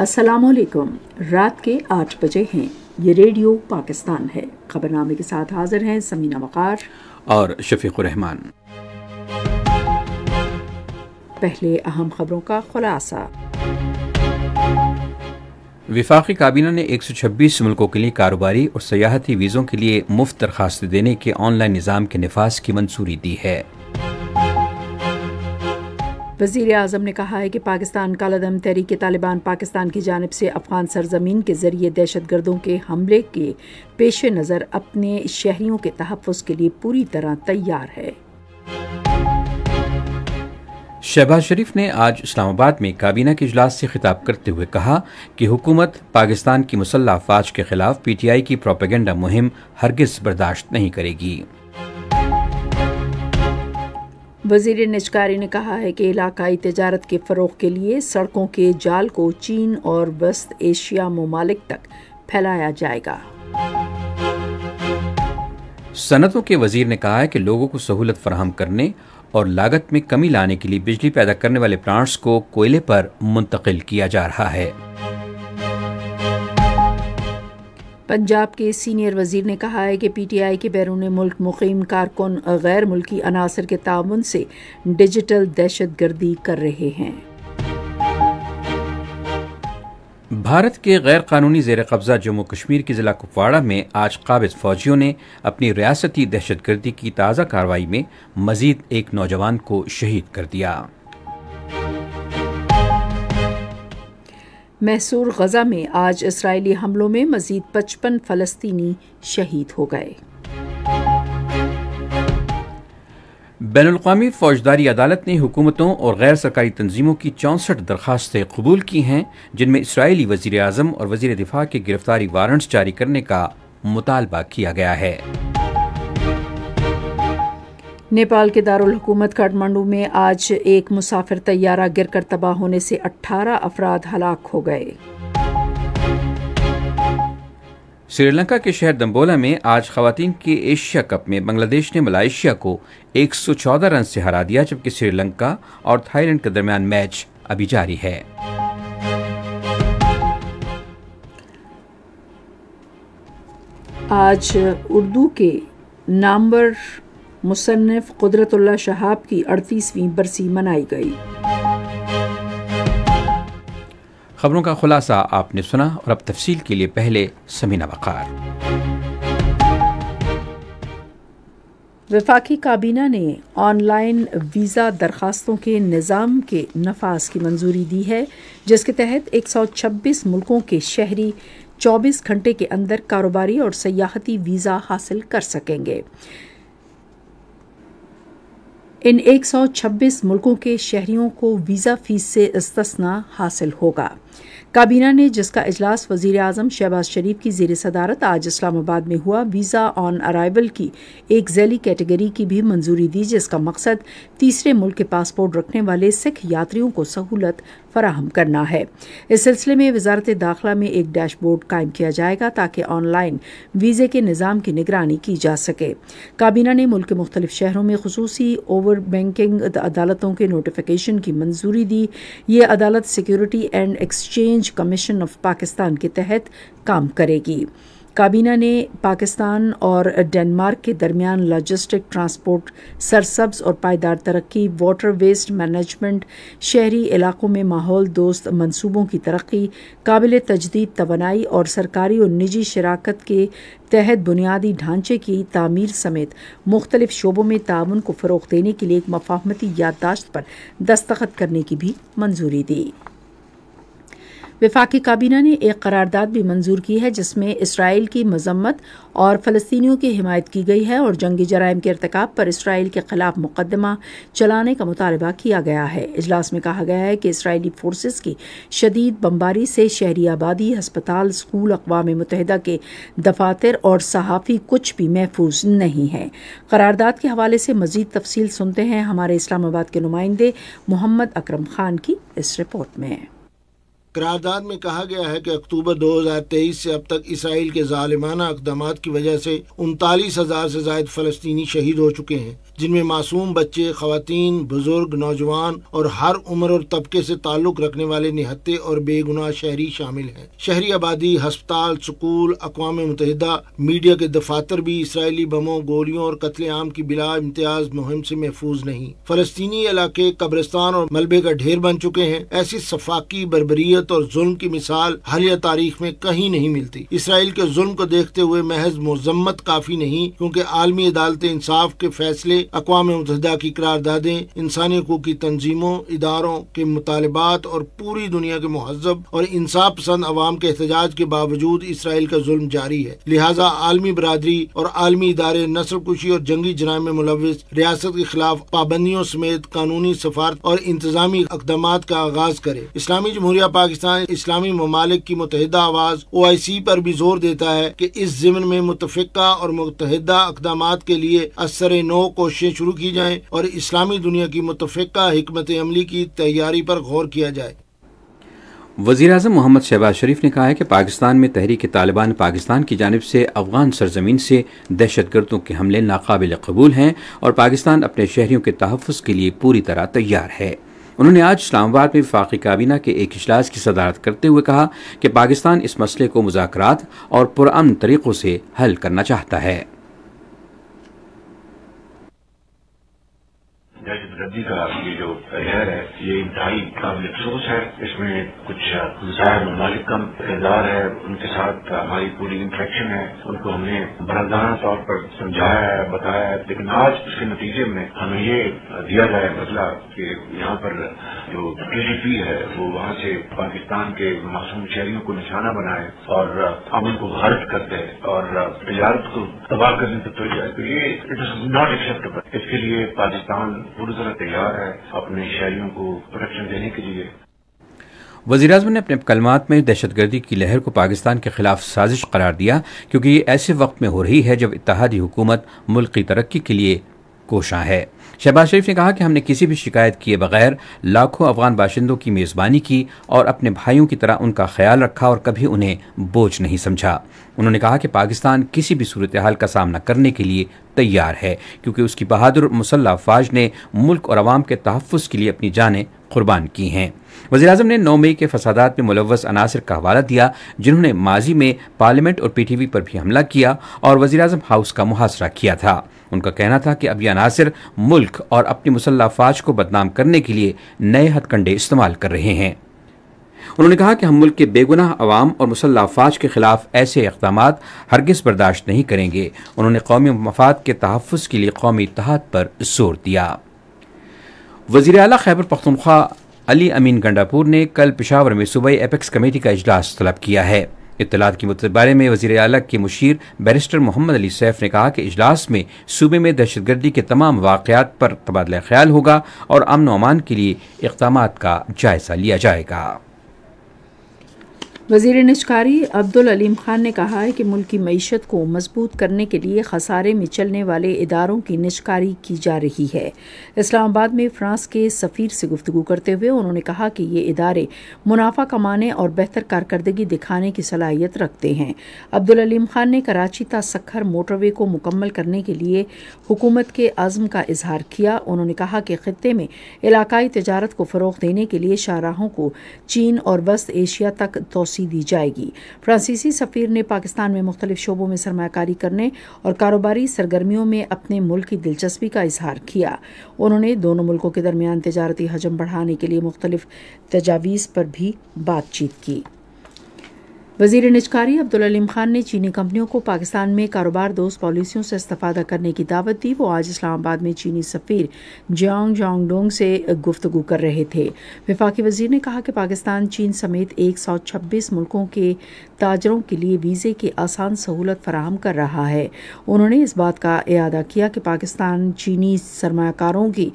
अस्सलामुअलैकुम। रात के 8 बजे हैं। ये रेडियो पाकिस्तान है। खबरनामे के साथ हाजिर हैं समीना वकार और शफीकुर रहमान। पहले अहम खबरों का खुलासा। वफाकी काबीना ने 126 मुल्कों के लिए कारोबारी और सयाहती वीज़ों के लिए मुफ्त दरखास्त देने के ऑनलाइन निज़ाम के नफाज की मंजूरी दी है। वज़ीर आज़म ने कहा है कि पाकिस्तान कालादम तहरीक तालिबान पाकिस्तान की जानिब से अफगान सरजमीन के ज़रिए दहशत गर्दों के हमले के पेश नज़र अपने शहरियों के तहफ़्फ़ुज़ के लिए पूरी तरह तैयार है। शहबाज शरीफ ने आज इस्लामाबाद में काबीना के इजलास से खिताब करते हुए कहा कि हुकूमत पाकिस्तान की मुसल्लह अफवाज के खिलाफ पीटीआई की प्रोपेगेंडा मुहिम हरगिज़ बर्दाश्त नहीं करेगी। वज़ीर निजकारी ने कहा है कि इलाकाई तजारत के फ़रोग़ के लिए सड़कों के जाल को चीन और वस्त एशिया ममालिक तक फैलाया जाएगा। सनतों के वज़ीर ने कहा है कि लोगों को सहूलत फराहम करने और लागत में कमी लाने के लिए बिजली पैदा करने वाले प्लांट्स को कोयले पर मुंतकिल किया जा रहा है। पंजाब के सीनियर वजीर ने कहा है कि पीटीआई के बैरून मुल्क मुकीम कारकुन गैर मुल्की अनासर के ताउन से डिजिटल दहशत गर्दी कर रहे हैं। भारत के गैर कानूनी जेर कब्जा जम्मू कश्मीर के ज़िला कुपवाड़ा में आज काबिज़ फौजियों ने अपनी रियासती दहशत गर्दी की ताज़ा कार्रवाई में मज़ीद एक नौजवान को शहीद कर दिया। महसूर गजा में आज इसराइली हमलों में मज़ीद 55 फ़लस्तीनी शहीद हो गए। बैनुल-क़ौमी फौजदारी अदालत ने हुकूमतों और गैर सरकारी तंजीमों की 64 दरखास्तें कबूल की हैं, जिनमें इसराइली वज़ीर आज़म और वज़ीर दिफा के गिरफ्तारी वारंट्स जारी करने का मुतालबा किया गया है। नेपाल के दारुल हुकूमत काठमांडू में आज एक मुसाफिर तैयारा गिरकर तबाह होने से 18 अफराद हलाक हो गए। श्रीलंका के शहर दम्बोला में आज ख़वातीन के एशिया कप में बांग्लादेश ने मलाइशिया को 114 रन से हरा दिया, जबकि श्रीलंका और थाईलैंड के दरमियान मैच अभी जारी है। आज उर्दू के नामवर मुसन्निफ कुदरतुल्लाह शहाब की 38वीं बरसी मनाई गई। खबरों का खुलासा आपने सुना, और अब तफसील के लिए पहले समीना वकार। वफाकी काबीना ने ऑनलाइन वीज़ा दरखास्तों के निज़ाम के नफाज की मंजूरी दी है, जिसके तहत 126 मुल्कों के शहरी 24 घंटे के अंदर कारोबारी और सयाहती वीज़ा हासिल कर सकेंगे। इन 126 मुल्कों के शहरियों को वीज़ा फीस से इस्तिस्ना हासिल होगा। काबीना ने, जिसका इजलास वज़ीर आज़म शहबाज शरीफ की ज़ेर सदारत आज इस्लामाबाद में हुआ, वीज़ा ऑन अराइवल की एक झैली कैटेगरी की भी मंजूरी दी, जिसका मकसद तीसरे मुल्क के पासपोर्ट रखने वाले सिख यात्रियों को सहूलत फराहम करना है। इस सिलसिले में वजारत दाखिला में एक डैशबोर्ड कायम किया जाएगा ताकि ऑनलाइन वीज़े के निज़ाम की निगरानी की जा सके। काबीना ने मुल्क के मुख्तलिफ शहरों में खसूसी ओवर बैंकिंग अदालतों के नोटिफिकेशन की मंजूरी दी। ये अदालत security and exchange commission of Pakistan के तहत काम करेगी। काबीना ने पाकिस्तान और डेनमार्क के दरमियान लॉजिस्टिक ट्रांसपोर्ट, सरसब्ज और पायदार तरक्की, वाटर वेस्ट मैनेजमेंट, शहरी इलाकों में माहौल दोस्त मंसूबों की तरक्की, काबिल तजदीद तवानाई और सरकारी और निजी शराकत के तहत बुनियादी ढांचे की तामीर समेत मुख्तलिफ शोबों में ताउन को फ़रोग़ देने के लिए एक मफाहमती याददाश्त पर दस्तखत करने की भी मंजूरी दी। वफाकी काबीना ने एक करारदाद भी मंजूर की है, जिसमें इसराइल की मजम्मत और फ़लस्तीनियों की हिमायत की गई है और जंगी जराइम के इरतकाब पर इसराइल के खिलाफ मुकदमा चलाने का मुतालबा किया गया है। इजलास में कहा गया है कि इसराइली फोर्सेस की शदीद बमबारी से शहरी आबादी, हस्पताल, स्कूल, अक़वाम मुत्तहिदा के दफातर और सहाफ़ी कुछ भी महफूज नहीं है। करारदाद के हवाले से मज़ीद तफसील सुनते हैं हमारे इस्लामाबाद के नुमाइंदे मोहम्मद अकरम खान की इस रिपोर्ट में। करारदाद में कहा गया है कि अक्टूबर 2023 से अब तक इसराइल के जालिमाना इक़दामात की वजह से 39,000 से ज़ायद फ़लस्तीनी शहीद हो चुके हैं, जिनमें मासूम बच्चे, ख़वातीन, बुज़ुर्ग, नौजवान और हर उम्र और तबके से ताल्लुक़ रखने वाले निहत्ते और बेगुनाह शहरी शामिल हैं। शहरी आबादी, हस्पताल, स्कूल, अक़वाम मुत्तहिदा, मीडिया के दफातर भी इसराइली बमों, गोलियों और कत्लेआम की बिला इम्तियाज मुहिम से महफूज नहीं। फ़लस्तीनी इलाके कब्रिस्तान और मलबे का ढेर बन चुके हैं। ऐसी सफाकी, बर्बरियत और जुल्म की मिसाल हालिया तारीख में कहीं नहीं मिलती। इसराइल के जुल्म को देखते हुए महज मुजम्मत काफी नहीं, क्योंकि आलमी अदालत इंसाफ के फैसले, अक़वाम मुत्तहिदा की करारदादें, इंसानी हकूक़ की तंजीमों, इदारों के मुतालबात और पूरी दुनिया के मुहज़्ज़ब और इंसाफ पसंद अवाम के एहतजाज के बावजूद इसराइल का जुल्म जारी है। लिहाजा आलमी बरादरी और आलमी इदारे नस्लकुशी और जंगी जराइम में मुलव्वस रियासत के खिलाफ पाबंदियों समेत कानूनी, सफारत और इंतजामी इक़दामात का आगाज करे। इस्लामी जमहूरिया पाकिस्तान इस्लामी ममालिक की मुत्तहिदा आवाज़ OIC पर भी जोर देता है कि इस ज़िम्न में मुत्तफ़िका और मुत्तहिदा इक़दामात के लिए असर-ए-नौ कोशिशें शुरू की जाएं और इस्लामी दुनिया की मुत्तफ़िका हिकमत अमली की तैयारी पर गौर किया जाए। वज़ीर-ए-आज़म मोहम्मद शहबाज शरीफ ने कहा है कि पाकिस्तान में तहरीक तालिबान पाकिस्तान की जानिब से अफ़गान सरजमीन से दहशतगर्दों के हमले नाकाबिल कबूल हैं और पाकिस्तान अपने शहरियों के तहफ़्फ़ुज़ के लिए पूरी तरह तैयार है। उन्होंने आज इस्लामाबाद में वफाकी काबीना के एक इजलास की सदारत करते हुए कहा कि पाकिस्तान इस मसले को मुज़ाकरात और पुरअमन तरीक़ों से हल करना चाहता है। दहशतगर्दी का ये जो कहर है ये इंतहाई काबिल अफसोस है। इसमें कुछ ज़ाहिर ममालिक का किरदार है, उनके साथ हमारी पूरी इंट्रैक्शन है, उनको हमने बरादाना तौर पर समझाया है, बताया है, लेकिन आज उसके नतीजे में हमें ये दिया जाए बदला कि यहाँ पर जो KGB है वो वहाँ से पाकिस्तान के मासूम शहरियों को निशाना बनाए और अमन को भारत कर दे और तजारत को तबाह करने तक तो जाए, तो ये इट इज नॉट एक्सेप्टेबल। इसके लिए पाकिस्तान पूरी तरह तैयार है अपने शहरियों को प्रोटेक्शन देने के लिए। वज़ीर-ए-आज़म ने अपने कलमात में दहशतगर्दी की लहर को पाकिस्तान के खिलाफ साजिश करार दिया, क्योंकि ये ऐसे वक्त में हो रही है जब इत्तेहादी हुकूमत मुल्क की तरक्की के लिए कोशा है। शहबाज शरीफ ने कहा कि हमने किसी भी शिकायत किए बगैर लाखों अफगान बाशिंदों की मेज़बानी की और अपने भाइयों की तरह उनका ख्याल रखा और कभी उन्हें बोझ नहीं समझा। उन्होंने कहा कि पाकिस्तान किसी भी सूरत हाल का सामना करने के लिए तैयार है, क्योंकि उसकी बहादुर मुसल्लह फ़ौज ने मुल्क और अवाम के तहफ़्फ़ुज़ के लिए अपनी जानें कुर्बान की हैं। वज़ीर-ए-आज़म ने 9 मई के फसादात में मुलव्वस अनासर का हवाला दिया, जिन्होंने माजी में पार्लियामेंट और PTV पर भी हमला किया और वज़ीर-ए-आज़म हाउस का मुहासरा किया था। उनका कहना था कि अब ये अनासर मुल्क और अपनी मुसल्लह फ़ौज को बदनाम करने के लिए नए हथकंडे इस्तेमाल कर रहे हैं। उन्होंने कहा कि हम मुल्क के बेगुनाह अवाम और मुसल्लह फ़ौज के खिलाफ ऐसे इक़दामात हरगिज़ बर्दाश्त नहीं करेंगे। उन्होंने कौमी मफाद के तहफ़्फ़ुज़ के लिए कौमी इत्तेहाद पर जोर दिया। वज़ीर आला खैबर पख्तूनख्वा अली अमीन गंडापुर ने कल पेशावर में सूबाई एपेक्स कमेटी का इजलास तलब किया है। इत्तलात के बारे में वज़ीर आला के मुशीर बैरिस्टर मोहम्मद अली सैफ ने कहा कि इजलास में सूबे में दहशतगर्दी के तमाम वाक़यात पर तबादला ख्याल होगा और अमन व अमान के लिए इक़दामात का जायज़ा लिया जाएगा। वज़ीर निजकारी अब्दुल अलीम ख़ान ने कहा है कि मुल्क की मईशत को मजबूत करने के लिए खसारे में चलने वाले इदारों की निजकारी की जा रही है। इस्लामाबाद में फ्रांस के सफ़ीर से गुफ्तगू करते हुए उन्होंने कहा कि ये इदारे मुनाफा कमाने और बेहतर कारकर्दगी दिखाने की सलाहियत रखते हैं। अब्दुल अलीम ख़ान ने कराची तसखर मोटरवे को मुकम्मल करने के लिए हुकूमत के आज़म का इजहार किया। उन्होंने कहा कि ख़ित्ते में इलाकाई तजारत को फ़रोग़ देने के लिए शाहराहों को चीन और वस्त एशिया तक दी जाएगी। फ्रांसीसी सफ़ीर ने पाकिस्तान में मुख्तलिफ शोबों में सरमाकारी करने और कारोबारी सरगर्मियों में अपने मुल्क की दिलचस्पी का इजहार किया। उन्होंने दोनों मुल्कों के दरमियान तजारती हजम बढ़ाने के लिए मुख्तलिफ तजावीज़ पर भी बातचीत की। वज़ीर निजकारी अब्दुल अलीम ख़ान ने चीनी कंपनियों को पाकिस्तान में कारोबार दोस्त पॉलिसियों से इस्तेफादा करने की दावत दी। वो आज इस्लामाबाद में चीनी सफ़ीर जियांग जांगडोंग से गुफ्तगू कर रहे थे। वफाकी वज़ीर ने कहा कि पाकिस्तान चीन समेत 126 मुल्कों के ताजरों के लिए वीज़े की आसान सहूलत फराहम कर रहा है। उन्होंने इस बात का अयादा किया कि पाकिस्तान चीनी सरमाकारों की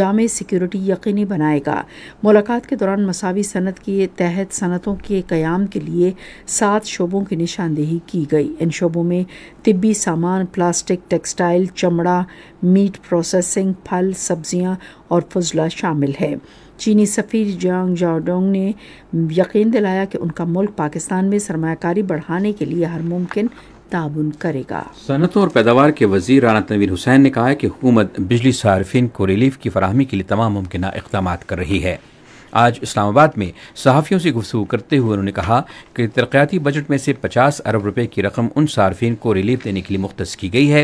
जामे सिक्योरिटी यकीनी बनाएगा। मुलाकात के दौरान मसावी सनत के तहत सनतों के क़याम के लिए 7 शोबों की निशानदेही की गई। इन शोबों में तिब्बी सामान, प्लास्टिक, टेक्सटाइल, चमड़ा, मीट प्रोसेसिंग, फल, सब्जियां और फजला शामिल है। चीनी सफ़ीर जियांग जाओडोंग ने यकीन दिलाया कि उनका मुल्क पाकिस्तान में सरमायाकारी बढ़ाने के लिए हर मुमकिन ताबुन करेगा। सनतों और पैदावार के वजीर राना तनवीर हुसैन ने कहा है कि हुकूमत बिजली सार्फिन को रिलीफ की फराहमी के लिए तमाम मुमकिन इक़दाम कर रही है। आज इस्लामाबाद में सहाफ़ियों से गुफ्तगू करते हुए उन्होंने कहा कि तरक्याती बजट में से 50 अरब रुपये की रकम उन सार्फिन को रिलीफ देने के लिए मुख्तस की गई है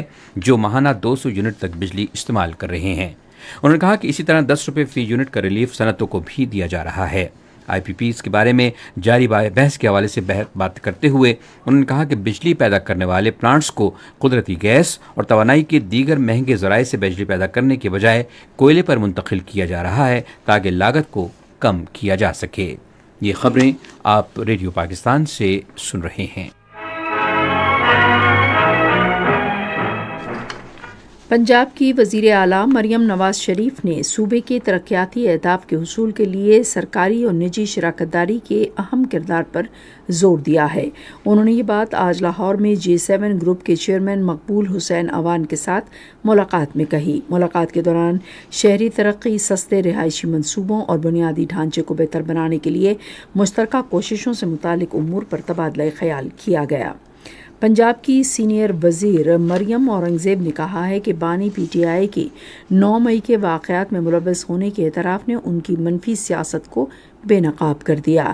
जो माहाना 200 यूनिट तक बिजली इस्तेमाल कर रहे हैं। उन्होंने कहा कि इसी तरह 10 रुपये फ़ी यूनिट का रिलीफ सनतों को भी दिया जा रहा है। IPP के बारे में जारी बहस के हवाले से बात करते हुए उन्होंने कहा कि बिजली पैदा करने वाले प्लांट्स को कुदरती गैस और तवानाई के दीगर महंगे ज़राए से बिजली पैदा करने के बजाय कोयले पर मुंतकिल किया जा रहा है ताकि लागत को कम किया जा सके। ये खबरें आप रेडियो पाकिस्तान से सुन रहे हैं। पंजाब की वज़ीर आला मरियम नवाज़ शरीफ ने सूबे के तरक्याती अहदाफ के हुसूल के लिए सरकारी और निजी शराकतदारी के अहम किरदार पर जोर दिया है। उन्होंने ये बात आज लाहौर में G7 ग्रुप के चेयरमैन मकबूल हुसैन अवान के साथ मुलाकात में कही। मुलाकात के दौरान शहरी तरक्की, सस्ते रिहायशी मनसूबों और बुनियादी ढांचे को बेहतर बनाने के लिए मुश्तरका कोशिशों से मुतालिक उमूर पर तबादला ख्याल किया गया। पंजाब की सीनियर वज़ीर मरियम औरंगज़ेब ने कहा है कि बानी PTI की 9 मई के वाक़यात में मुलव्वस होने के एतराफ़ ने उनकी मनफी सियासत को बेनकाब कर दिया।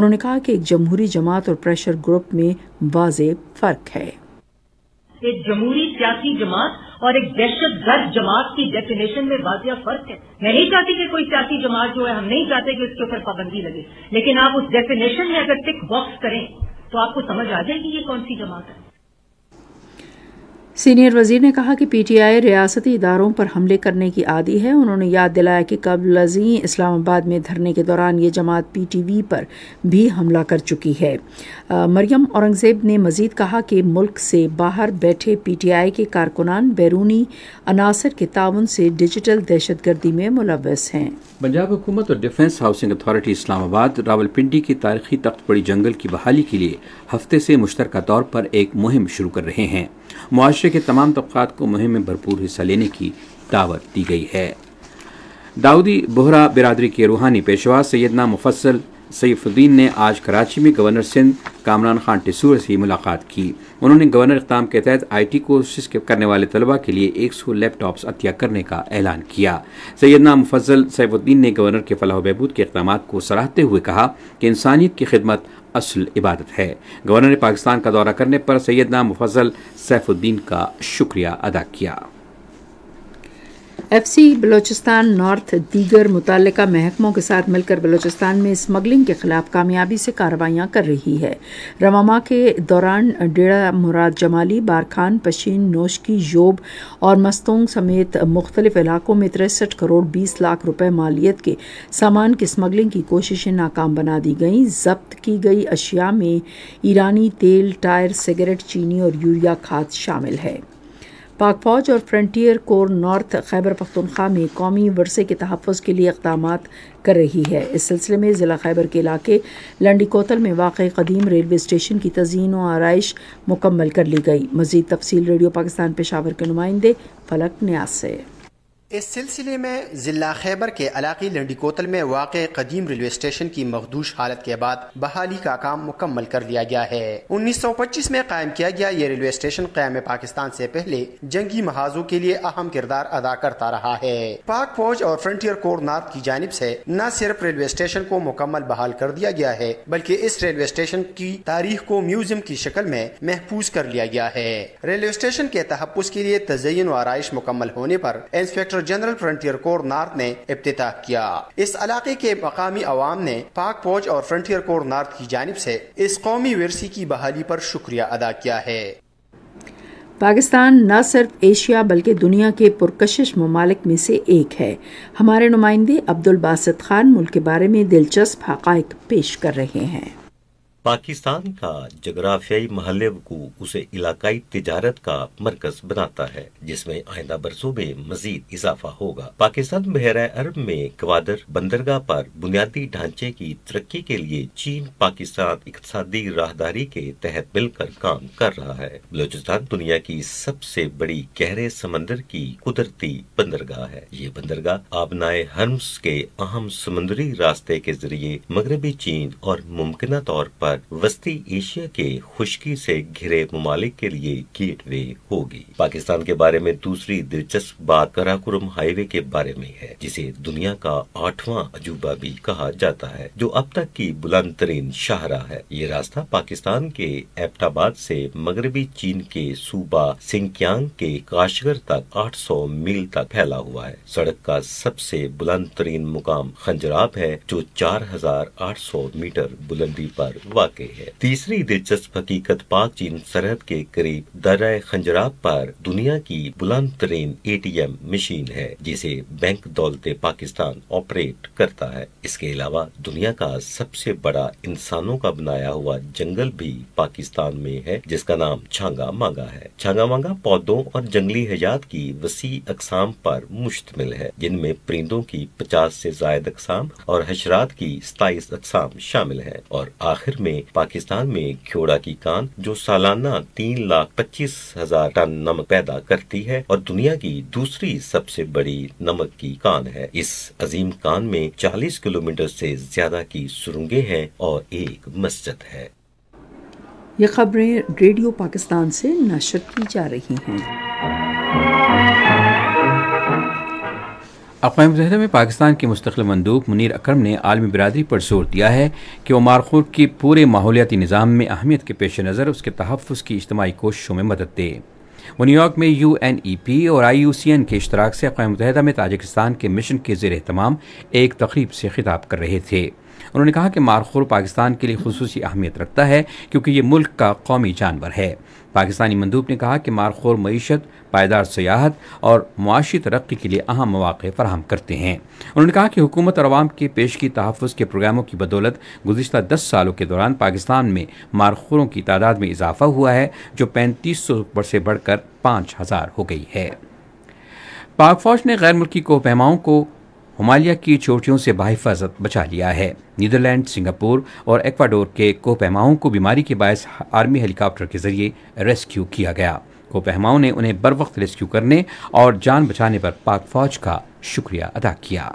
उन्होंने कहा कि एक जमहूरी जमात और प्रेशर ग्रुप में वाज़े फ़र्क है। एक जमहूरी सियासी जमात और एक दहशत गर्द जमात की डेफिनेशन में वाज़े फ़र्क है। मैं नहीं चाहती कि कोई सियासी जमात जो है, हम नहीं चाहते कि उसके ऊपर पाबंदी लगे, लेकिन आप उस डेफिनेशन में अगर टिक बॉक्स करें तो आपको समझ आ जाएगी ये कौन सी जमात है। सीनियर वजीर ने कहा कि PTI रियासती इदारों पर हमले करने की आदी है। उन्होंने याद दिलाया कि कबल अज़ीं इस्लामाबाद में धरने के दौरान ये जमात PTV पर भी हमला कर चुकी है। मरियम औरंगज़ेब ने मज़ीद कहा कि मुल्क से बाहर बैठे PTI के कारकुनान बैरूनी अनासर के ताउन से डिजिटल दहशत गर्दी में मुलव्वस हैं। पंजाब हुकूमत और defence housing authority Islamabad Rawalpindi के तारीखी तख्त पड़ी जंगल की बहाली के लिए हफ्ते से मुश्तरका तौर पर एक मुहिम शुरू कर रहे हैं। मुआशरे के तमाम तबकात को मुहिम में भरपूर हिस्सा लेने की दावत दी गई है। दाऊदी बोहरा बिरादरी के रूहानी पेशवा सैयदना मुफस्सल सैफुद्दीन ने आज कराची में गवर्नर सिंध कामरान खान टिसूर से मुलाकात की। उन्होंने गवर्नर इख्ताम के तहत IT कोर्सेज करने वाले तलबा के लिए 100 लैपटॉप्स अतिया करने का ऐलान किया। सैयदना मुफस्सल सैफुद्दीन ने गवर्नर के फलाह बहबूद के इकदाम को सराहते हुए कहा कि इंसानियत की खिदमत असल इबादत है। गवर्नर ने पाकिस्तान का दौरा करने पर सैयदना मुफस्सल सैफुद्दीन का शुक्रिया अदा किया। FC बलूचिस्तान नॉर्थ दीगर मुतल्लिका महकमों के साथ मिलकर बलूचिस्तान में स्मगलिंग के खिलाफ कामयाबी से कार्रवाइयाँ कर रही है। रवामा के दौरान डेरा मुराद जमाली, बारखान, पशीन, नोशकी, योब और मस्तोंग समेत मुख्तलिफ इलाकों में 63 करोड़ 20 लाख रुपए मालियत के सामान की स्मगलिंग की कोशिशें नाकाम बना दी गई। जब्त की गई अशिया में ईरानी तेल, टायर, सिगरेट, चीनी और यूरिया खाद शामिल है। पाक फौज और frontier corps north Khyber Pakhtunkhwa में कौमी वरसे के तहफ़्फ़ुज़ के लिए इक़दाम कर रही है। इस सिलसिले में ज़िला खैबर के इलाके लंडी कोतल में वाक़ई कदीम रेलवे स्टेशन की तज़ीन व आरइश मुकम्मल कर ली गई। मज़ीद तफसील रेडियो पाकिस्तान पेशावर के नुमाइंदे फलक न्यास से। इस सिलसिले में ज़िला खैबर के इलाके लंडी कोतल में वाक़ कदीम रेलवे स्टेशन की मखदूश हालत के बाद बहाली का काम मुकम्मल कर लिया गया है। 1925 में कायम किया गया ये रेलवे स्टेशन क़याम पाकिस्तान से पहले जंगी महाजों के लिए अहम किरदार अदा करता रहा है। पाक फौज और फ्रंटियर कोर नॉर्थ की जानिब से न सिर्फ रेलवे स्टेशन को मुकम्मल बहाल कर दिया गया है बल्कि इस रेलवे स्टेशन की तारीख को म्यूजियम की शक्ल में महफूज कर लिया गया है। रेलवे स्टेशन के तहफ़्फ़ुज़ के लिए तज़य्युन व आराइश मुकम्मल होने पर inspector general frontier corps north ने इब्तिता किया। इस इलाके के मकामी अवाम ने पाक फौज और फ्रंटियर कोर नॉर्थ की जानिब से इस कौमी विरासत की बहाली पर शुक्रिया अदा किया है। पाकिस्तान न सिर्फ एशिया बल्कि दुनिया के पुरकशिश ममालिक में से एक है। हमारे नुमाइंदे अब्दुल बासित खान मुल्क के बारे में दिलचस्प हक़ाइक़ पेश कर रहे हैं। पाकिस्तान का जगराफियाई महल वकू उसे इलाकाई तिजारत का मरकज बनाता है जिसमें आइंदा बरसों में मजीद इजाफा होगा। पाकिस्तान बहरा अरब में गवादर बंदरगाह पर बुनियादी ढांचे की तरक्की के लिए चीन पाकिस्तान इकतसादी राहदारी के तहत मिलकर काम कर रहा है। बलोचिस्तान दुनिया की सबसे बड़ी गहरे समंदर की कुदरती बंदरगाह है। ये बंदरगाह आबनाए हर्म्स के अहम समंदरी रास्ते के जरिए मगरबी चीन और मुमकिन तौर पर वस्ती एशिया के खुश्की से घिरे ममालिक के लिए गेटवे होगी। पाकिस्तान के बारे में दूसरी दिलचस्प बात कराकोरम हाईवे के बारे में है जिसे दुनिया का 8वां अजूबा भी कहा जाता है, जो अब तक की बुलंद तरीन शाहराह है। ये रास्ता पाकिस्तान के एबटाबाद से मगरबी चीन के सूबा सिंकियांग के काशगर तक 800 मील तक फैला हुआ है। सड़क का सबसे बुलंद तरीन मुकाम खंजराब है जो 4800 मीटर बुलंदी पर है। तीसरी दिलचस्प हकीकत पाक चीन सरहद के करीब दर्रा खंजराब पर दुनिया की बुलंद तरीन ATM मशीन है जिसे बैंक दौलते पाकिस्तान ऑपरेट करता है। इसके अलावा दुनिया का सबसे बड़ा इंसानों का बनाया हुआ जंगल भी पाकिस्तान में है जिसका नाम छांगा मांगा है। छांगा मांगा पौधों और जंगली हयात की वसी अकसाम पर मुश्तमिल है जिनमें परिंदों की 50 से ज्यादा अकसाम और हशरात की 27 अकसाम शामिल है। और आखिर में पाकिस्तान में घोड़ा की कान जो सालाना 3,25,000 टन नमक पैदा करती है और दुनिया की दूसरी सबसे बड़ी नमक की कान है। इस अजीम कान में 40 किलोमीटर से ज्यादा की सुरंगें हैं और एक मस्जिद है। ये खबरें रेडियो पाकिस्तान से नशर की जा रही हैं। अक़वाम मुत्तहिदा में पाकिस्तान के मुस्तक़िल मंदूब मुनीर अकरम ने आलमी बिरादरी पर जोर दिया है कि ओमार खुर्द की पूरे माहौलियाती निज़ाम में अहमियत के पेश नज़र उसके तहफ़्फ़ुज़ की इज्तमाई कोशिशों में मदद दे। वो न्यूयॉर्क में UNEP और IUCN के इश्तराक से अक़वाम मुत्तहिदा में ताजिकिस्तान के मिशन के ज़ेर एहतमाम एक तकरीब से खिताब कर रहे थे। उन्होंने कहा कि मारखोर पाकिस्तान के लिए खुसूसी अहमियत रखता है क्योंकि ये मुल्क का कौमी जानवर है। पाकिस्तानी मंदूब ने कहा कि मारखोर मईशत, पायदार सियाहत और मुआशी तरक्की के लिए अहम मौक़े फराहम करते हैं। उन्होंने कहा कि हुकूमत और अवाम के पेशगी तहफ़्फ़ुज़ के प्रोग्रामों की बदौलत गुज़िश्ता 10 सालों के दौरान पाकिस्तान में मारखोरों की तादाद में इजाफा हुआ है जो 3500 से बढ़कर 5000 हो गई है। पाक फौज ने गैर मुल्की कोहपैमाओं को हुमालिया की चोटियों से बाहिफाजत बचा लिया है। नीदरलैंड, सिंगापुर और एक्वाडोर के कोहपैमाओं को बीमारी के बायस आर्मी हेलीकॉप्टर के जरिए रेस्क्यू किया गया। कोहपैमाओं ने उन्हें बर वक्त रेस्क्यू करने और जान बचाने पर पाक फौज का शुक्रिया अदा किया।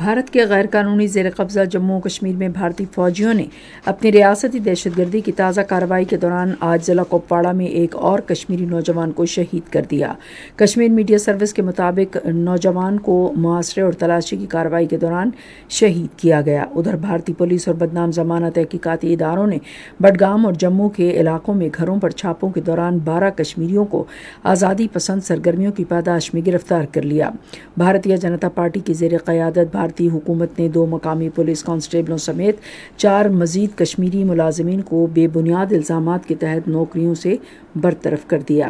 भारत के गैर कानूनी ज़ेर कब्ज़ा जम्मू कश्मीर में भारतीय फौजियों ने अपनी रियासती दहशतगर्दी की ताज़ा कार्रवाई के दौरान आज ज़िला कुपवाड़ा में एक और कश्मीरी नौजवान को शहीद कर दिया। कश्मीर मीडिया सर्विस के मुताबिक नौजवान को मुआसरे और तलाशी की कार्रवाई के दौरान शहीद किया गया। उधर भारतीय पुलिस और बदनाम ज़माना तहकीकाती इदारों ने बडगाम और जम्मू के इलाकों में घरों पर छापों के दौरान 12 कश्मीरियों को आज़ादी पसंद सरगर्मियों की पादाश में गिरफ्तार कर लिया। भारतीय जनता पार्टी की ज़ेर क़यादत भारतीय हुकूमत ने 2 मकामी पुलिस कांस्टेबलों समेत 4 मजीद कश्मीरी मुलाजमीन को बेबुनियाद इल्ज़ामात के तहत नौकरियों से बरतरफ कर दिया।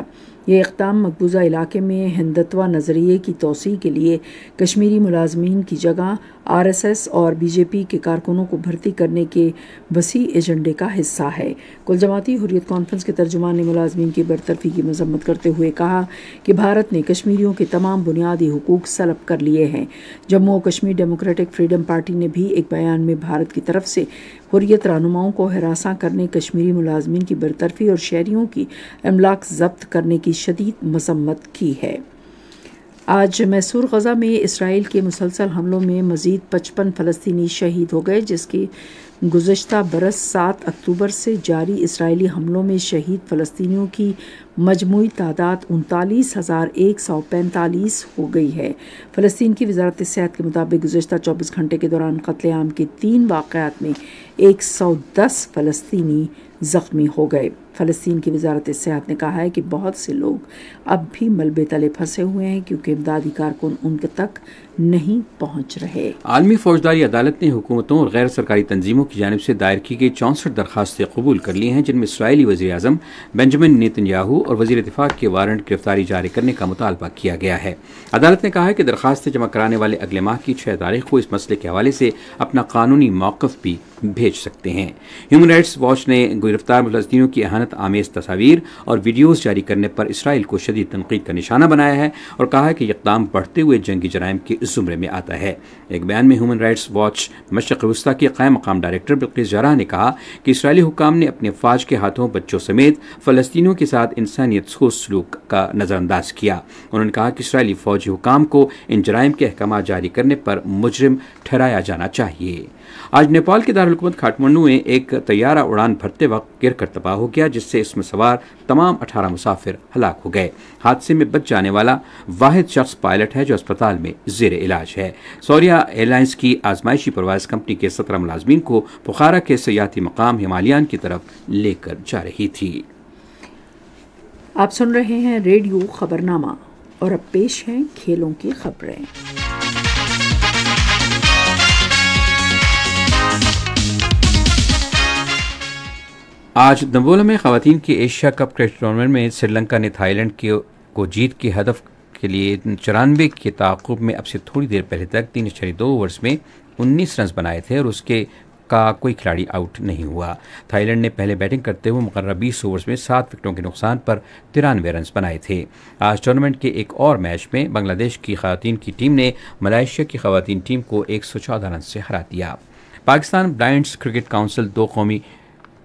ये इक़दाम मकबूजा इलाके में हिंदुत्वा नज़रिए की तोसी के लिए कश्मीरी मुलाजमीन की जगह RSS और BJP के कारकुनों को भर्ती करने के वसी एजेंडे का हिस्सा है। कुल जमाती हुर्रियत कॉन्फ्रेंस के तर्जुमान ने मुलाजमीन की बरतरफी की मजम्मत करते हुए कहा कि भारत ने कश्मीरियों के तमाम बुनियादी हकूक़ सलब कर लिए हैं। जम्मू और कश्मीर डेमोक्रेटिक फ्रीडम पार्टी ने भी एक बयान में भारत की तरफ से हुर्रियत रहनुमाओं को हरासा करने, कश्मीरी मुलाजमीन की बरतरफी और शहरियों की अमलाक जब्त करने की शदीद मजम्मत की है। आज मैसूर गजा में इसराइल के मुसलसल हमलों में मज़ीद 55 फ़लस्तीनी शहीद हो गए, जिसके गुज़श्ता बरस 7 अक्टूबर से जारी इसराइली हमलों में शहीद फ़लस्तीनियों की मजमूई तादाद 39,145 हो गई है। फ़लस्तीन की वजारत सेहत के मुताबिक गुज़श्ता 24 घंटे के दौरान क़त्लेआम के 3 वाक़यात में 110 फ़लस्तीनी ज़ख्मी हो गए। फ़लस्तीन की वजारत सेहत ने कहा है कि बहुत से लोग अब भी मलबे तले फंसे हुए हैं क्योंकि इमदादी कारकुन उनके तक नहीं पहुँच रहे। आलमी फौजदारी अदालत ने हुकूमतों और गैर सरकारी तंजीमों की जानिब से दायर की गई 64 दरखास्तें कबूल कर ली हैं, जिनमें इसराइली वज़ीर आज़म बेंजामिन नेतन्याहू और वज़ीर इत्तेफाक के वारंट गिरफ्तारी जारी करने का मुतालबा किया गया है। अदालत ने कहा है कि दरखास्तें जमा कराने वाले अगले माह की 6 तारीख को इस मसले के हवाले से अपना कानूनी मौक़िफ़ भी भेज सकते हैं। ह्यूमन राइट्स वॉच ने गिरफ्तार फ़लस्तीनियों की एहानत आमेज़ तस्वीर और वीडियोज़ जारी करने पर इसराइल को शदीद तनकीद का निशाना बनाया है और कहा है कि यह इक़दाम बढ़ते हुए जंगी जराइम के ज़ुमरे में आता है। एक बयान में ह्यूमन राइट्स वॉच मशरक़ वस्ती के क़ायम मक़ाम डायरेक्टर बिल्किस जराह ने कहा कि इसराइली हुकाम ने अपने फ़ौज के हाथों बच्चों समेत फ़लस्तीनियों के साथ इंसानियत सोच सलूक का नज़रअंदाज किया। उन्होंने कहा कि इसराइली फ़ौजी हुकाम को इन जराइम के अहकाम जारी करने पर मुजरिम ठहराया जाना चाहिए। आज नेपाल के दारुलहुकूमत काठमांडू में एक तैयारा उड़ान भरते वक्त गिरकर तबाह हो गया, जिससे इसमें सवार तमाम 18 मुसाफिर हलाक हो गए। हादसे में बच जाने वाला वाहिद शख्स पायलट है जो अस्पताल में जेर इलाज है। सोरिया एयरलाइंस की आजमाइशी परवाज कंपनी के 17 मुलाजमीन को बुखारा के सियाती मकाम हिमालयान की तरफ लेकर जा रही थी। आप सुन रहे हैं रेडियो खबरनामा और अब पेश हैं खेलों की खबरें। आज दंबोला में ख़वातीन के एशिया कप क्रिकेट टूर्नामेंट में श्रीलंका ने थाईलैंड को जीत के हदफ के लिए 94 के ताक़ुब में अब से थोड़ी देर पहले तक 3.2 ओवर्स में 19 रन बनाए थे और उसके का कोई खिलाड़ी आउट नहीं हुआ। थाईलैंड ने पहले बैटिंग करते हुए मुकर्रर 20 ओवर्स में 7 विकेटों के नुकसान पर 93 रन बनाए थे। आज टूर्नामेंट के एक और मैच में बांग्लादेश की ख़वातीन की टीम ने मलेशिया की ख़वातीन टीम को 114 रन से हरा दिया। पाकिस्तान ब्लाइंड्स क्रिकेट काउंसिल 2 कौमी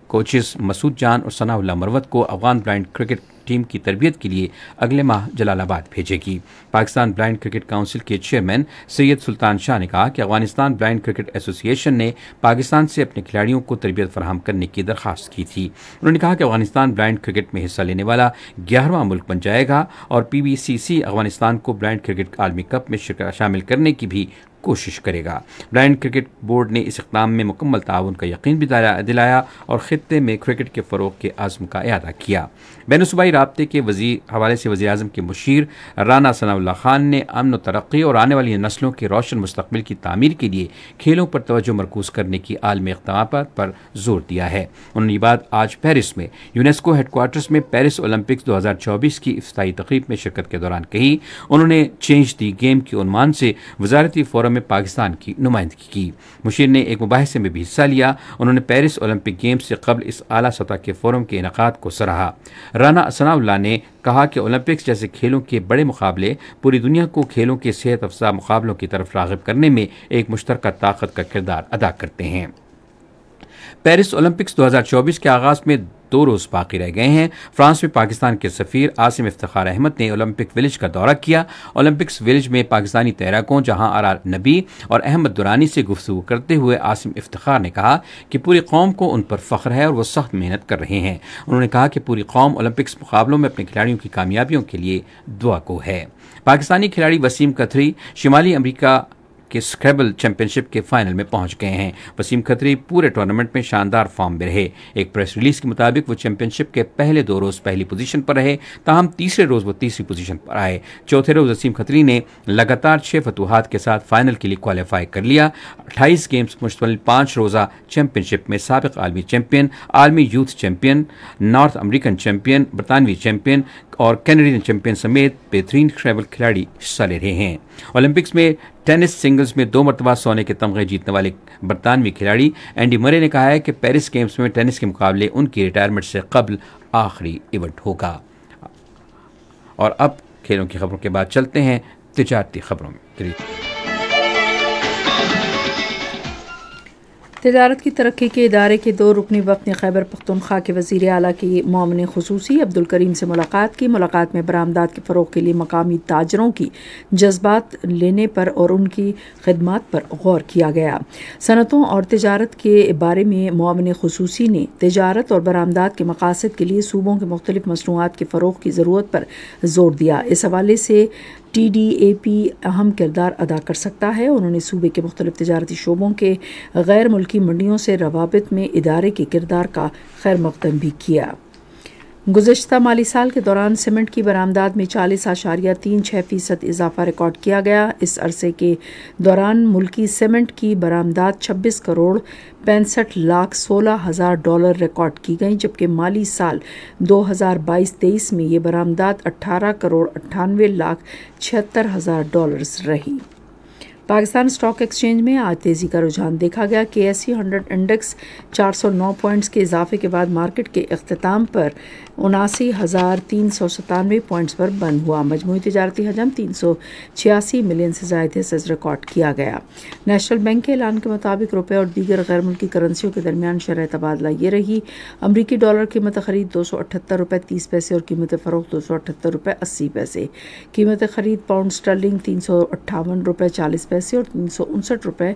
कोचेस मसूद जान और सनाउल्ला मरवत को अफगान ब्लाइंड क्रिकेट टीम की तरबियत के लिए अगले माह जलालाबाद भेजेगी। पाकिस्तान ब्लाइंड क्रिकेट काउंसिल के चेयरमैन सैयद सुल्तान शाह ने कहा कि अफगानिस्तान ब्लाइंड क्रिकेट एसोसिएशन ने पाकिस्तान से अपने खिलाड़ियों को तरबियत फराहम करने की दरख्वास्त की थी। उन्होंने कहा कि अफगानिस्तान ब्लाइंड क्रिकेट में हिस्सा लेने वाला 11वां मुल्क बन जाएगा और PBCC अफगानिस्तान को ब्लाइंड क्रिकेट आलमी कप में शामिल करने की भी कोशिश करेगा। ब्लाइंड क्रिकेट बोर्ड ने इस इक़दाम में मुकम्मल ताउन का यकीन भी दिलाया और ख़ित्ते में क्रिकेट के फ़रोग के आज़म का अदा किया। बैनसूबाई राब्ते के हवाले से वज़ीर आज़म के मुशीर राना सनाउल्ला खान ने अमन व तरक्की और आने वाली नस्लों के रोशन मुस्तकबिल की तामीर के लिए खेलों पर तवज्जो मरकूज़ करने की आलमी इक़दामात पर जोर दिया है। उन्होंने ये बात आज पेरिस में यूनेस्को हेडक्वार्टर्स में पेरिस ओलंपिक्स 2024 की इफ्ताही तकरीब में शिरकत के दौरान कही। उन्होंने चेंज दी गेम के उन्वान से वजारती फोरम में पाकिस्तान की नुमाइंदगी की। मुशीर ने एक मुबाहिसे में भी हिस्सा लिया। उन्होंने पेरिस ओलंपिक गेम्स से कबल इस आला सतह के फोरम के इनकाद को सराहा। राना सनाउल्ला ने कहा कि ओलंपिक्स जैसे खेलों के बड़े मुकाबले पूरी दुनिया को खेलों के सेहत अफजा मुकाबलों की तरफ राग़िब करने में एक मुश्तरका ताकत का किरदार अदा करते हैं। पेरिस ओलंपिक्स 2024 के आगाज़ में 2 रोज़ बाकी रह गए हैं। फ्रांस में पाकिस्तान के सफ़ीर आसिम इफ्तिखार अहमद ने ओलंपिक विलेज का दौरा किया। ओलंपिक्स विलेज में पाकिस्तानी तैराकों जहां आर नबी और अहमद दुरानी से गुफ्तगू करते हुए आसिम इफ्तिखार ने कहा कि पूरी कौम को उन पर फ़ख्र है और वो सख्त मेहनत कर रहे हैं। उन्होंने कहा कि पूरी कौम ओलंपिक्स मुकाबलों में अपने खिलाड़ियों की कामयाबियों के लिए दुआ को है। पाकिस्तानी खिलाड़ी वसीम कथरी शिमाली अमरीका के स्क्रैबल चैंपियनशिप के फाइनल में पहुंच गए हैं। वसीम खत्री पूरे टूर्नामेंट में शानदार फॉर्म में रहे। एक प्रेस रिलीज के मुताबिक वो चैंपियनशिप के पहले 2 रोज़ पहली पोजीशन पर रहे, ताहम तीसरे रोज़ वो तीसरी पोजीशन पर आए। चौथे रोज़ वसीम खत्री ने लगातार 6 फतूहात के साथ फाइनल के लिए क्वालिफाई कर लिया। 28 गेम्स मुश्तमिल 5 रोज़ा चैंपियनशिप में साबिक आलमी चैंपियन, आलमी youth champion, north American champion, बरतानवी चैंपियन और कैनेडियन चैंपियन समेत बेहतरीन स्क्रैबल खिलाड़ी हिस्सा ले रहे हैं। ओलंपिक्स में टेनिस सिंगल्स में 2 मरतबा सोने के तमगे जीतने वाले बरतानवी खिलाड़ी एंडी मरे ने कहा है कि पेरिस गेम्स में टेनिस के मुकाबले उनकी रिटायरमेंट से कबल आखिरी इवेंट होगा। और अब खेलों की खबरों के बाद चलते हैं तिजारती खबरों में। तजारत की तरक्की के इदारे के 2 रुकनी वफ़द ने खैबर पख्तूनख्वा के वज़ीर आला की मोमिन ख़ुसूसी अब्दुल करीम से मुलाकात की। मुलाकात में बरामदात के फ़रोग़ के लिए मकामी ताजरों की जज्बात लेने पर और उनकी खदमात पर गौर किया गया। सनतों और तजारत के बारे में मोमिन ख़ुसूसी ने तजारत और बरामदात के मकासद के लिए सूबों के मुख्तलिफ मसनूआत के फ़रोग़ की ज़रूरत पर जोर दिया। इस हवाले से TDAP अहम किरदार अदा कर सकता है। उन्होंने सूबे के मुख्तलिफ तजारती शोबों के गैर मुल्की मंडियों से रवाबित में इदारे के किरदार का खैर मकदम भी किया। गुज़िश्ता माली साल के दौरान सीमेंट की बरामदाद में 40.36% इजाफा रिकॉर्ड किया गया। इस अरसे के दौरान मुल्की सीमेंट की बरामदाद 26,65,16,000 डॉलर रिकॉर्ड की गई, जबकि माली साल 2022-23 में ये बरामदाद 18,98,76,000 डॉलर्स रही। पाकिस्तान स्टॉक एक्सचेंज में आज तेज़ी का रुझान देखा गया। KSE 100 इंडेक्स 409 पॉइंट्स के इजाफे के बाद मार्केट के अख्ताम पर 79,397 पॉइंट्स पर बंद हुआ। मजमूई तजारती हजम 386 मिलियन से ज़ायद हिस्स रिकॉर्ड किया गया। नेशनल बैंक के ऐलान के मुताबिक रुपये और दीगर गैर मुल्की करंसियों के दरमियान शरह तबादला ये रही। अमरीकी डॉलर कीमत खरीद 278 रुपये 30 पैसे और कीमत फ़रोख्त 278 रुपये 80 पैसे। कीमत खरीद पाउंड स्टर्लिंग 358 रुपये 40 पैसे और 359 रुपये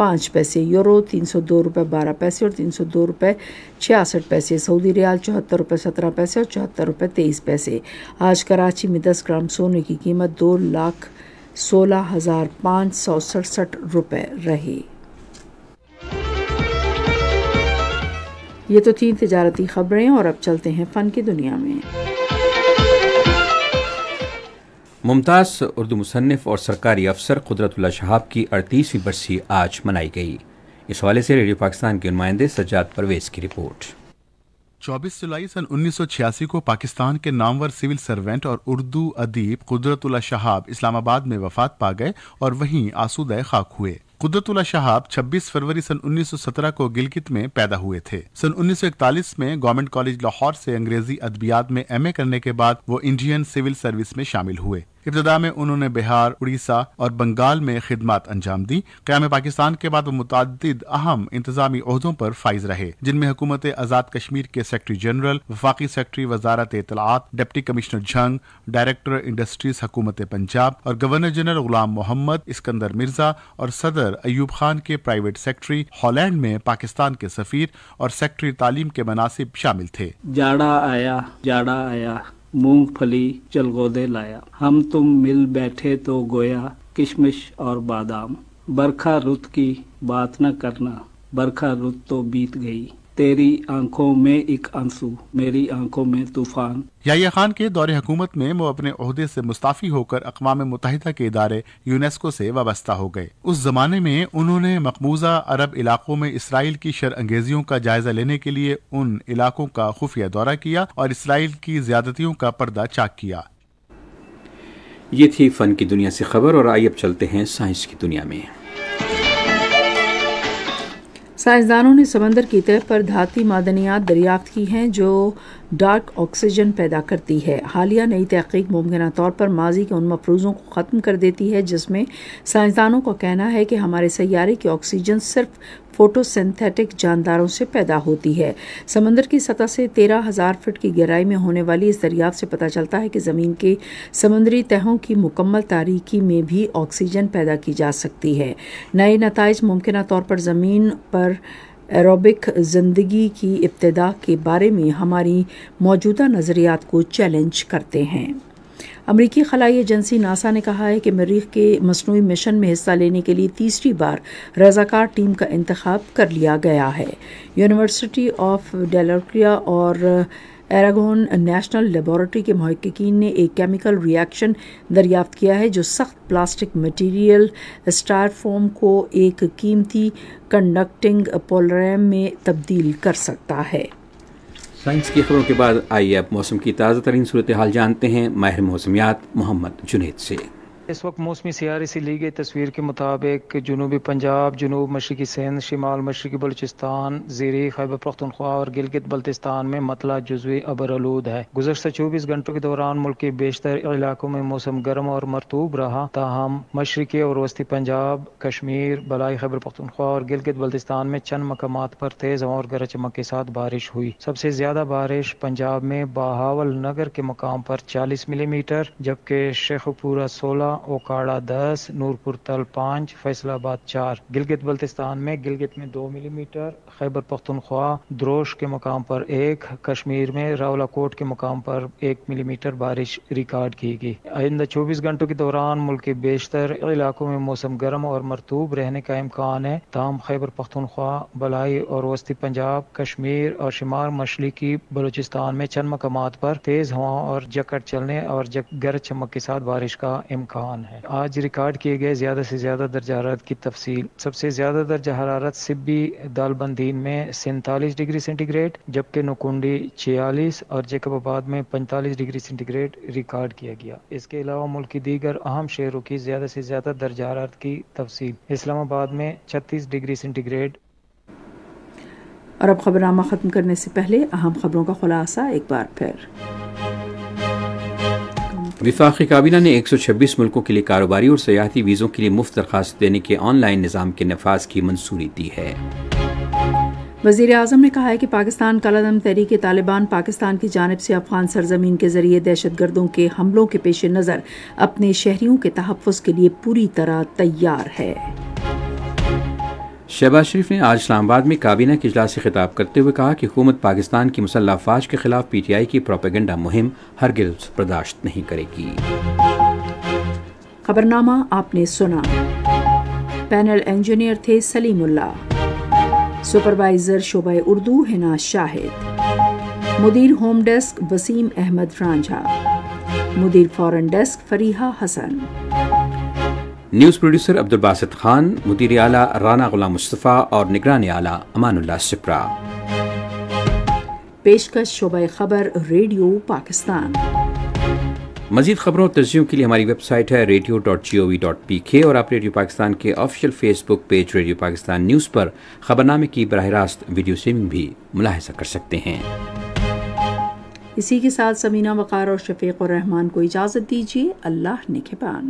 5 पैसे। यूरो 302 रुपये 12 पैसे और 302 रुपये 66 पैसे। सऊदी रियाल 74 रुपये 17 पैसे और 74 रुपये 23 पैसे। आज कराची में 10 ग्राम सोने की कीमत 2,16,567 रुपये रही। ये तो थी तिजारती खबरें और अब चलते हैं फन की दुनिया में। मुमताज़ उर्दू मुसन्निफ और सरकारी अफसर कुदरतुल्लाह शहाब की 38वीं बरसी आज मनाई गई। इस हवाले से रेडियो पाकिस्तान के नुमाइंदे सज्जाद परवेज़ की रिपोर्ट। 24 जुलाई सन 1986 को पाकिस्तान के नामवर सिविल सर्वेंट और उर्दू अदीब कुदरतुल्लाह शहाब इस्लामाबाद में वफात पा गए और वहीं आसूदा खाक हुए। कुदरतुल्लाह शहाब 26 फरवरी सन 1917 को गिलगित में पैदा हुए थे। सन 1941 में गवर्नमेंट कॉलेज लाहौर से अंग्रेजी अदबियात में MA करने के बाद वो इंडियन सिविल सर्विस में शामिल हुए। इब्तदा में उन्होंने बिहार, उड़ीसा और बंगाल में खिदमत अंजाम दी। क़याम पाकिस्तान के बाद वो मुतअद्दिद अहम इंतजामी ओहदों पर फाइज रहे, जिनमें हुकूमत आज़ाद कश्मीर के सेक्रेटरी जनरल, वफाकी सेक्रेटरी वजारत इतलाआत, deputy commissioner Jhang, director industries हुकूमत पंजाब और गवर्नर जनरल गुलाम मोहम्मद इस्कंदर मिर्जा और सदर अयूब खान के प्राइवेट सेक्रेटरी, हॉलैंड में पाकिस्तान के सफीर और सेक्रेटरी तालीम के मनासिब शामिल थे। जाड़ा आया मूंगफली चलगोदे लाया, हम तुम मिल बैठे तो गोया किशमिश और बादाम, बरखा रुत की बात न करना, बरखा रुत तो बीत गई, तेरी आंखों में एक आंसू, मेरी आंखों में तूफान। याहिया खान के दौरे हुकूमत में वो अपने ओहदे से मुस्ताफी होकर अक़वाम मुत्तहिदा के इदारे यूनेस्को से वाबस्ता हो गए। उस जमाने में उन्होंने मकबूजा अरब इलाकों में इसराइल की शरअंगेजियों का जायजा लेने के लिए उन इलाकों का खुफिया दौरा किया और इसराइल की ज्यादतियों का पर्दा चाक किया। ये थी फन की दुनिया से खबर और आइए अब चलते हैं साइंस की दुनिया में। साइंसदानों ने समंदर की तह पर धाती मादनियात दरियाफ्त की हैं जो डार्क ऑक्सीजन पैदा करती है। हालिया नई तहकीक मुमकिन तौर पर माजी के उन मफरूज़ों को ख़त्म कर देती है जिसमें साइंसदानों का कहना है कि हमारे सैयारे की ऑक्सीजन सिर्फ फोटोसिंथेटिक जानदारों से पैदा होती है। समंदर की सतह से 13,000 फीट की गहराई में होने वाली इस दरियाफ्त से पता चलता है कि ज़मीन के समंदरी तहों की मुकम्मल तारीकी में भी ऑक्सीजन पैदा की जा सकती है। नए नताइज मुमकिन तौर पर ज़मीन पर एरोबिक ज़िंदगी की इब्तिदा के बारे में हमारी मौजूदा नज़रियात को चैलेंज करते हैं। अमरीकी खलाई एजेंसी नासा ने कहा है कि मरीख़ के मसनूई मिशन में हिस्सा लेने के लिए तीसरी बार रज़ाकार टीम का इंतखाब कर लिया गया है। यूनिवर्सिटी ऑफ डेलावेयर और एरागोन नेशनल लेबॉरेटरी के मुहक्किकीन ने एक केमिकल रिएक्शन दरियाफ्त किया है जो सख्त प्लास्टिक मटेरियल स्टायरोफोम को एक कीमती कंडक्टिंग पॉलीमर में तब्दील कर सकता है। साइंस की खबरों के बाद आइए अब मौसम की ताज़ा तरीन सूरत हाल जानते हैं माहिर मौसमियात मोहम्मद जुनेद से। इस वक्त मौसमी सियारे से ली गई तस्वीर के मुताबिक जनूबी पंजाब, जनूब मशरकी सिंध, शिमाल मशरकी बलूचिस्तान, ज़ेरे खैबर पख्तूनख्वा और गिलगित बल्तिस्तान में मतला जुज़वी अबर आलूद है। गुज़श्ता 24 घंटों के दौरान मुल्क के बेशतर इलाकों में मौसम गर्म और मरतूब रहा, ताहम मशरकी और वस्ती पंजाब, कश्मीर, बलाई खैबर पख्तूनख्वा और गिलगित बल्तिस्तान में चंद मकामात पर तेज़ और गरज चमक के साथ बारिश हुई। सबसे ज्यादा बारिश पंजाब में बहावल नगर के मकाम पर 40 मिलीमीटर, जबकि शेखपुरा 16 ओकाड़ा 10, नूरपुर तल 5, फैसलाबाद 4। गिलगित बल्तिस्तान में गिलगित में 2 मिलीमीटर, खैबर पख्तनख्वा द्रोश के मुकाम पर 1, कश्मीर में रावलाकोट के मुकाम पर 1 मिलीमीटर बारिश रिकॉर्ड की गई। आइंदा 24 घंटों के दौरान मुल्क के बेशतर इलाकों में मौसम गर्म और मरतूब रहने का इम्कान है। ताम खैबर पख्तनख्वा, बलाई और वस्ती पंजाब, कश्मीर और शुमार मशरकी बलूचिस्तान में चंद मकामात पर तेज हवाओं और जकड़ चलने और गरज चमक के साथ बारिश का इम्कान है। आज रिकॉर्ड किए गए ज्यादा से ज्यादा दर्जा हरारत की तफसील। सबसे ज्यादा दर्जा हरारत सिब्बी दालबंदीन में 47 डिग्री सेंटीग्रेड, जबकि नकुंडी 46 और जैकबाबाद में 45 डिग्री सेंटीग्रेड रिकॉर्ड किया गया। इसके अलावा मुल्क की दीगर अहम शहरों की ज्यादा से ज्यादा दर्जा हरारत की तफसील। इस्लामाबाद में 36 डिग्री सेंटीग्रेड। और अब खबरनामा खत्म करने से पहले अहम खबरों का खुलासा एक बार फिर। वफाकी काबीना ने 126 मुल्कों के लिए कारोबारी और सयाहती वीज़ों के लिए मुफ्त दरख्वास्त देने के ऑनलाइन निज़ाम के नफाज की मंजूरी दी है। वज़ीर आज़म ने कहा है कि पाकिस्तान कालादम तहरीक तालिबान पाकिस्तान की जानिब से अफगान सरजमीन के जरिए दहशत गर्दों के हमलों के पेश नज़र अपने शहरियों के तहफ़्फ़ुज़ के लिए पूरी तरह तैयार है। शहबाज शरीफ ने आज इस्लामाबाद में काबीना के इजलास से खिताब करते हुए कहा कि हुकूमत पाकिस्तान की मुसल्लह अफवाज के खिलाफ पीटीआई की प्रोपेगेंडा मुहिम हरगिज़ बर्दाश्त नहीं करेगी। खबरनामा आपने सुना। पैनल इंजीनियर थे सलीमुल्ला, सुपरवाइजर शोबा उर्दू हिना शाहिद, मुदीर होम डेस्क वसीम अहमद रांझा, मुदीर foreign desk Fariha Hasan, news producer Abdul Basit Khan, मुदीर आला राना गुलाम मुस्तफ़ा और निगरान आला अमानुल्लाह सिप्रा। पेशकश शोबा खबर रेडियो पाकिस्तान। मज़ीद खबरों और तज्जियों के लिए हमारी वेबसाइट है radio.gov.pk और आप रेडियो पाकिस्तान के official Facebook page radio Pakistan news पर खबरनामे की बराह रास्त वीडियो स्ट्रीमिंग भी मुलाहिजा कर सकते हैं। इसी के साथ समीना वकार और शफीक और रहमान को इजाज़त दीजिए। अल्लाह निगहबान।